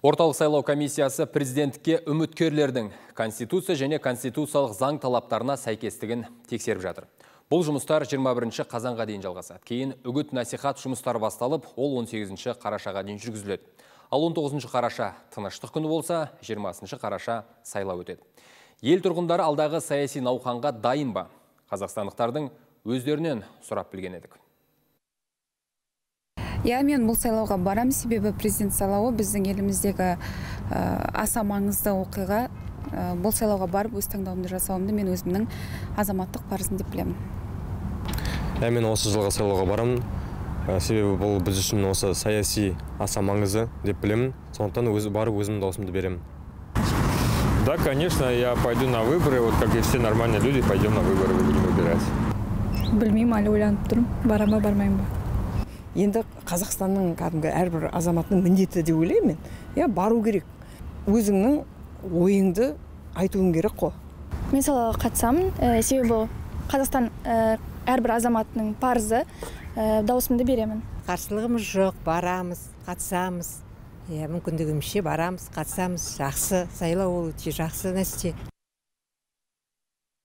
Орталық сайлау комиссиясы президентке үміткерлердің Конституция және конституциялық заң талаптарына сәйкестігін тексеріп жатыр. Бұл жұмыстар 21 қазанға дейін жалғасады. Кейін үгіт насихат жұмыстары басталып, ол 18 қарашаға дейін жүргізіледі. Ал 19 қараша тыныштық күні болса, 20 қараша сайлау өтеді. Ел тұрғындары алдағы саяси науқанға дайын ба? Қазақстандықтардың өздерінен сұрап білген едік. Я мен бұл сайлауға барам, себебі президент сайлауы біздің еліміздегі аса маңызды оқиға. Бұл сайлауға барып, өз таңдауымды жасауымды мен өзімнің азаматтық парызым деп білемін. Я мен осы жылғы сайлауға барам, себебі бұл біз үшін осы саяси аса маңызды деп білемін. Сондықтан барып өзімнің даусымды беремін. Да, конечно, я пойду на выборы, вот как и все нормальные люди, пойдем на выборы, будем выбирать. Білмеймін, әлі ойланып тұрмын, барам ба, бармайым ба. Енді Қазақстанның кәдімгі әрбір азаматының міндеті деп ойлаймын. Я бару керек. Өзіңнің ойыңды айтуың керек қой. Мен сайлауға қатысамын, себебі Қазақстан әрбір азаматының парызы, даусымды беремін. Қарсылығымыз жоқ, барамыз, қатысамыз. Мүмкіндігімізше барамыз, қатысамыз. Жақсы сайлау ол өте жақсы нәрсе.